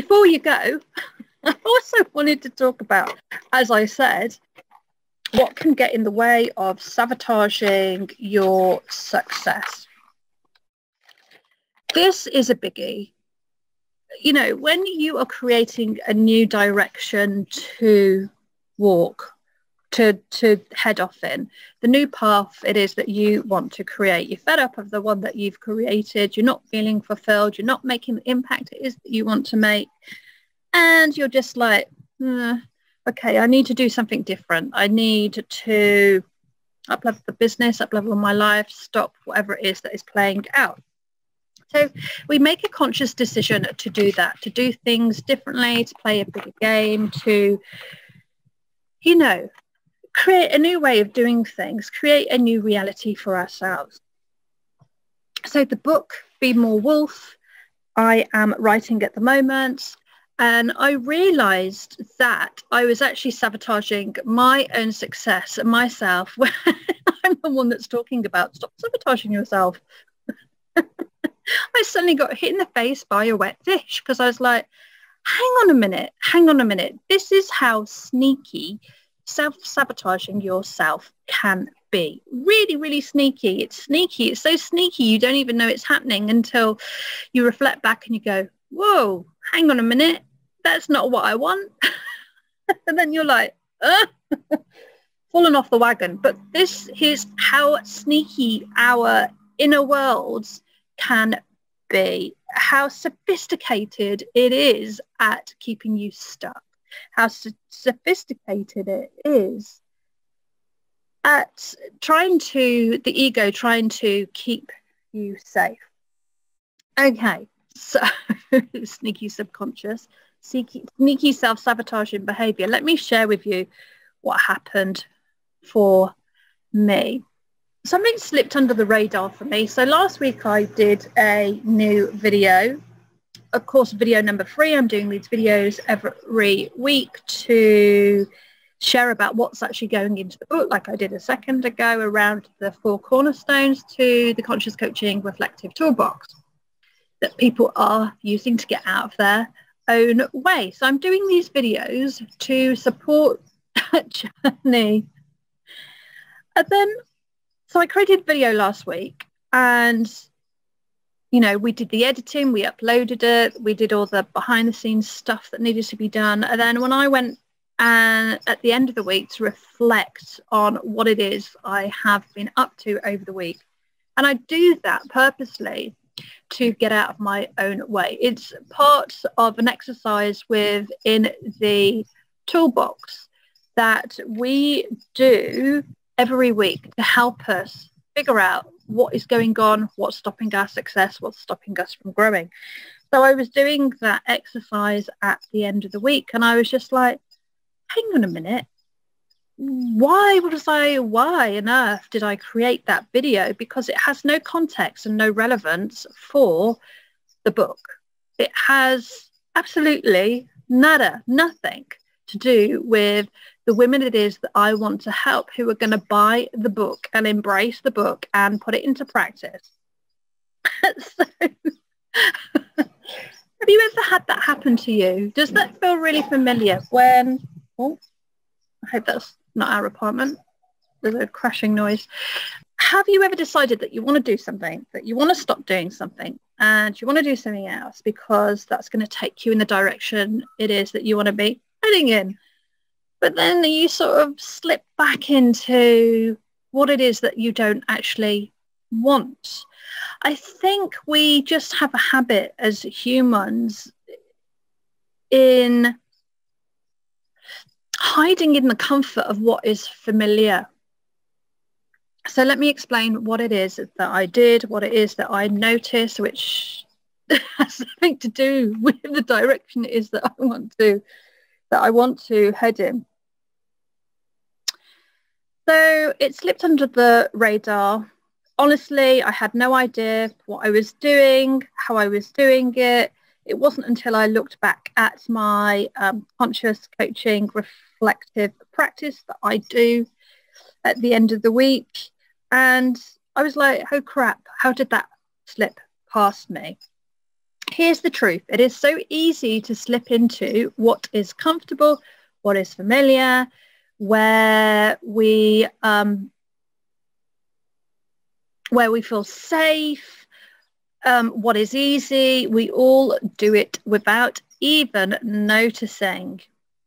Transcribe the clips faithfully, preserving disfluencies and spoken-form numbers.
before you go, I also wanted to talk about, as I said, what can get in the way of sabotaging your success. This is a biggie. You know, when you are creating a new direction to walk, to, to head off in, the new path it is that you want to create. You're fed up of the one that you've created. You're not feeling fulfilled. You're not making the impact it is that you want to make. And you're just like, mm, okay, I need to do something different. I need to up-level the business, up-level my life, stop whatever it is that is playing out. So we make a conscious decision to do that, to do things differently, to play a bigger game, to, you know, create a new way of doing things, create a new reality for ourselves. So the book, Be More Wolf, I am writing at the moment. And I realized that I was actually sabotaging my own success and myself. I'm the one that's talking about, stop sabotaging yourself. I suddenly got hit in the face by a wet fish because I was like, hang on a minute, hang on a minute. This is how sneaky self-sabotaging yourself can be. Really, really sneaky. It's sneaky. It's so sneaky you don't even know it's happening until you reflect back and you go, whoa, hang on a minute. That's not what I want. And then you're like, uh, fallen off the wagon. But this is how sneaky our inner worlds can be, how sophisticated it is at keeping you stuck, how so sophisticated it is at trying to, the ego trying to keep you safe. Okay, so sneaky subconscious, sneaky, sneaky self-sabotaging behavior. Let me share with you what happened for me. Something slipped under the radar for me. So last week I did a new video. Of course, video number three, I'm doing these videos every week to share about what's actually going into the book, like I did a second ago, around the four cornerstones to the Conscious Coaching Reflective Toolbox that people are using to get out of their own way. So I'm doing these videos to support that journey. And then So I created a video last week and, you know, we did the editing, we uploaded it, we did all the behind the scenes stuff that needed to be done. And then when I went and at the end of the week to reflect on what it is I have been up to over the week. And I do that purposely to get out of my own way. It's part of an exercise within the toolbox that we do every week to help us figure out what is going on, what's stopping our success, what's stopping us from growing. So I was doing that exercise at the end of the week and I was just like, hang on a minute, why was I, why on earth did I create that video? Because it has no context and no relevance for the book. It has absolutely nada, nothing to do with the women it is that I want to help who are going to buy the book and embrace the book and put it into practice. So, have you ever had that happen to you? Does that feel really familiar when, oh, I hope that's not our apartment. There's a crashing noise. Have you ever decided that you want to do something, that you want to stop doing something and you want to do something else because that's going to take you in the direction it is that you want to be heading in? But then you sort of slip back into what it is that you don't actually want. I think we just have a habit as humans in hiding in the comfort of what is familiar. So let me explain what it is that I did, what it is that I noticed, which has nothing to do with the direction it is that I want to, that I want to head in. So it slipped under the radar. Honestly, I had no idea what I was doing, how I was doing it. It wasn't until I looked back at my um, conscious coaching reflective practice that I do at the end of the week. And I was like, oh crap, how did that slip past me? here's the truth. It is so easy to slip into what is comfortable, what is familiar, where we um, where we feel safe, um, what is easy. We all do it without even noticing.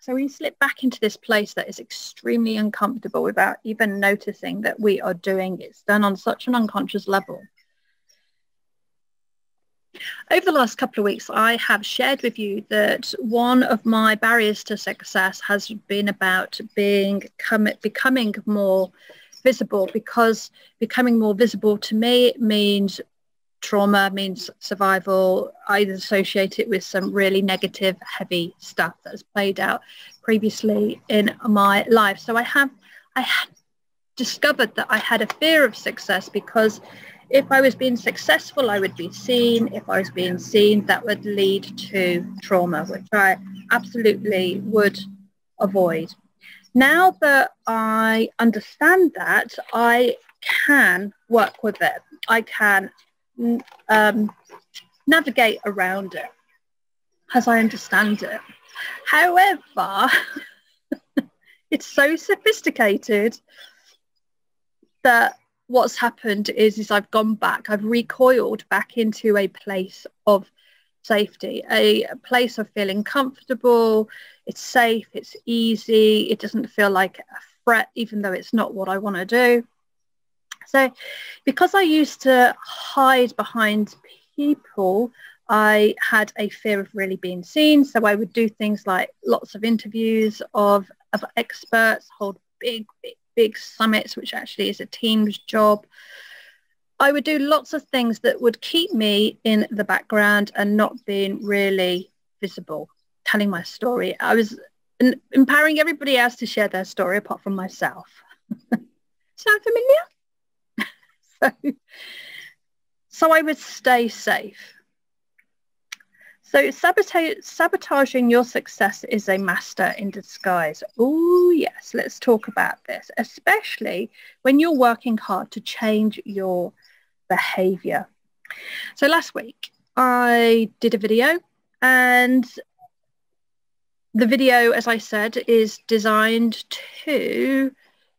So we slip back into this place that is extremely uncomfortable without even noticing that we are doing it. It's done on such an unconscious level. Over the last couple of weeks, I have shared with you that one of my barriers to success has been about being com- becoming more visible, because becoming more visible to me means trauma, means survival. I associate it with some really negative, heavy stuff that has played out previously in my life. So I have I had discovered that I had a fear of success, because if I was being successful, I would be seen. If I was being seen, that would lead to trauma, which I absolutely would avoid. Now that I understand that, I can work with it. I can um, navigate around it as I understand it. However, it's so sophisticated that what's happened is, is I've gone back, I've recoiled back into a place of safety, a place of feeling comfortable. It's safe, it's easy, it doesn't feel like a threat, even though it's not what I want to do. So because I used to hide behind people, I had a fear of really being seen. So I would do things like lots of interviews of, of experts, hold big, big, big summits, which actually is a team's job. I would do lots of things that would keep me in the background and not being really visible, telling my story. I was empowering everybody else to share their story apart from myself. Sound familiar? so, so I would stay safe. So sabotage, sabotaging your success is a master in disguise. Oh, yes, let's talk about this, especially when you're working hard to change your behavior. So last week I did a video, and the video, as I said, is designed to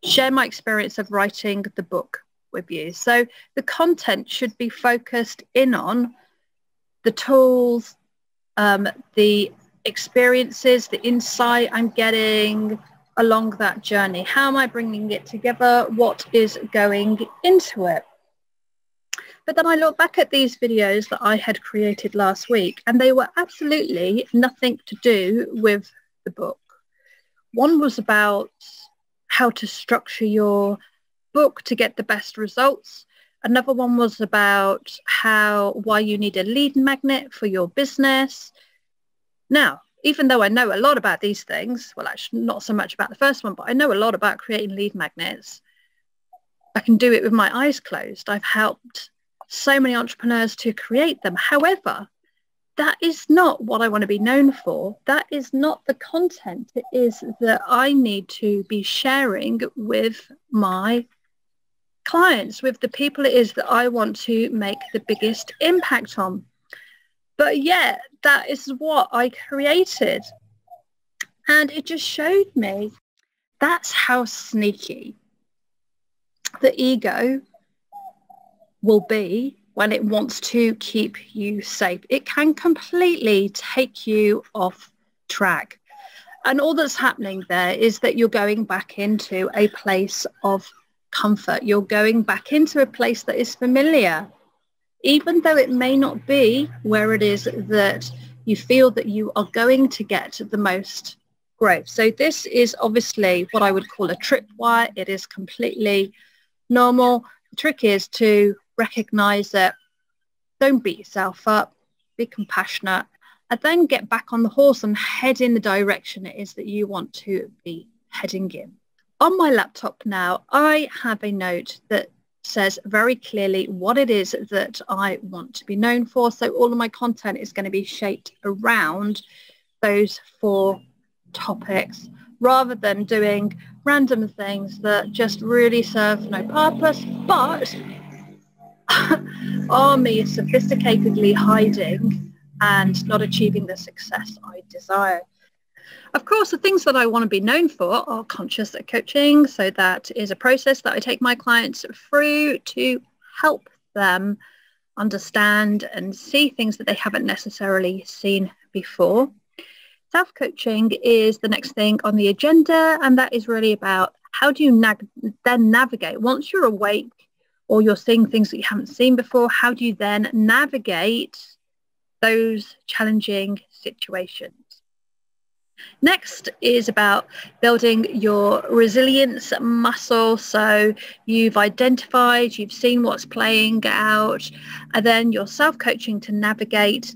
share my experience of writing the book with you. So the content should be focused in on the tools, Um, the experiences, the insight I'm getting along that journey. How am I bringing it together? What is going into it? But then I look back at these videos that I had created last week, and they were absolutely nothing to do with the book. One was about how to structure your book to get the best results. Another one was about how, why you need a lead magnet for your business. Now, even though I know a lot about these things, well, actually not so much about the first one, but I know a lot about creating lead magnets. I can do it with my eyes closed. I've helped so many entrepreneurs to create them. However, that is not what I want to be known for. That is not the content. It is that I need to be sharing with my clients, with the people it is that I want to make the biggest impact on. But yeah, that is what I created, and it just showed me that's how sneaky the ego will be when it wants to keep you safe. It can completely take you off track, and all that's happening there is that you're going back into a place of comfort. You're going back into a place that is familiar, even though it may not be where it is that you feel that you are going to get the most growth. So this is obviously what I would call a tripwire. It is completely normal. The trick is to recognize it. Don't beat yourself up. Be compassionate, and then get back on the horse and head in the direction it is that you want to be heading in. On my laptop now, I have a note that says very clearly what it is that I want to be known for. So all of my content is going to be shaped around those four topics, rather than doing random things that just really serve no purpose, but are me sophisticatedly hiding and not achieving the success I desire. Of course, the things that I want to be known for are conscious coaching. So that is a process that I take my clients through to help them understand and see things that they haven't necessarily seen before. Self-coaching is the next thing on the agenda, and that is really about how do you nag then navigate, once you're awake or you're seeing things that you haven't seen before, how do you then navigate those challenging situations? Next is about building your resilience muscle. So you've identified, you've seen what's playing out, and then you're self-coaching to navigate.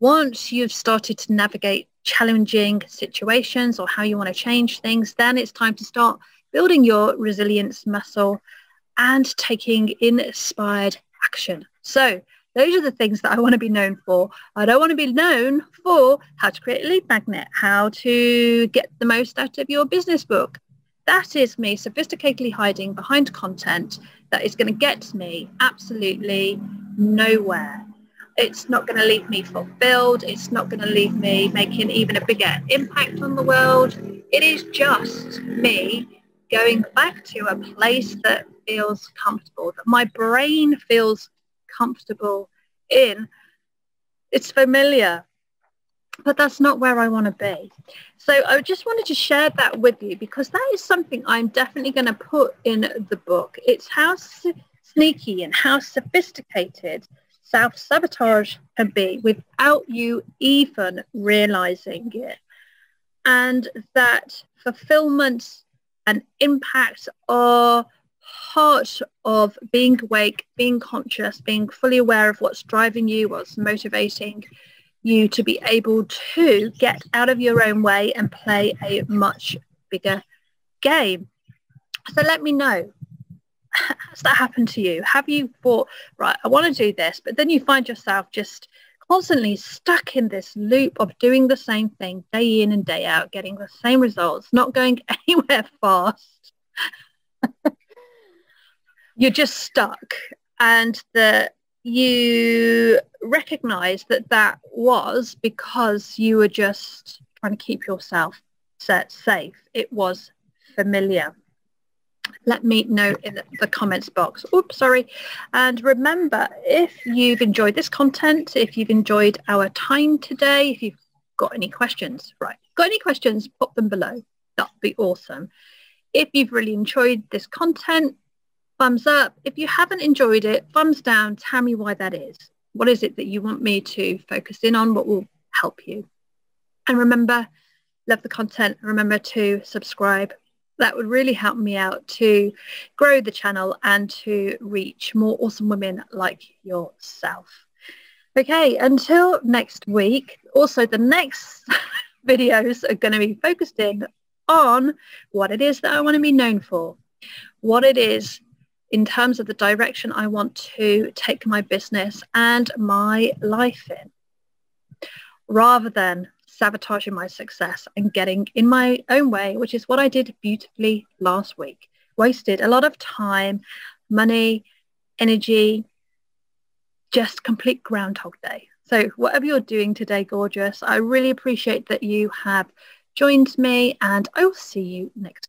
Once you've started to navigate challenging situations or how you want to change things, then it's time to start building your resilience muscle and taking inspired action. So those are the things that I want to be known for. I don't want to be known for how to create a lead magnet, how to get the most out of your business book. That is me sophisticatedly hiding behind content that is going to get me absolutely nowhere. It's not going to leave me fulfilled. It's not going to leave me making even a bigger impact on the world. It is just me going back to a place that feels comfortable, that my brain feels comfortable in. It's familiar, but that's not where I want to be. So I just wanted to share that with you, because that is something I'm definitely going to put in the book. It's how sneaky and how sophisticated self-sabotage can be without you even realizing it, and that fulfillment and impact are part of being awake, being conscious, being fully aware of what's driving you, what's motivating you, to be able to get out of your own way and play a much bigger game. So let me know, has that happened to you? Have you thought, right, I want to do this, but then you find yourself just constantly stuck in this loop of doing the same thing day in and day out, getting the same results, not going anywhere fast. You're just stuck, and that you recognize that that was because you were just trying to keep yourself safe. It was familiar. Let me know in the comments box. Oops, sorry. And remember, if you've enjoyed this content, if you've enjoyed our time today, if you've got any questions, right, got any questions, pop them below. That'd be awesome. If you've really enjoyed this content, thumbs up. If you haven't enjoyed it, thumbs down. Tell me why that is. What is it that you want me to focus in on? What will help you? And remember, love the content. Remember to subscribe. That would really help me out to grow the channel and to reach more awesome women like yourself. Okay, until next week. Also, the next videos are going to be focusing on what it is that I want to be known for, what it is in terms of the direction I want to take my business and my life in, rather than sabotaging my success and getting in my own way, which is what I did beautifully last week. Wasted a lot of time, money, energy, just complete Groundhog Day. So whatever you're doing today, gorgeous, I really appreciate that you have joined me, and I will see you next time.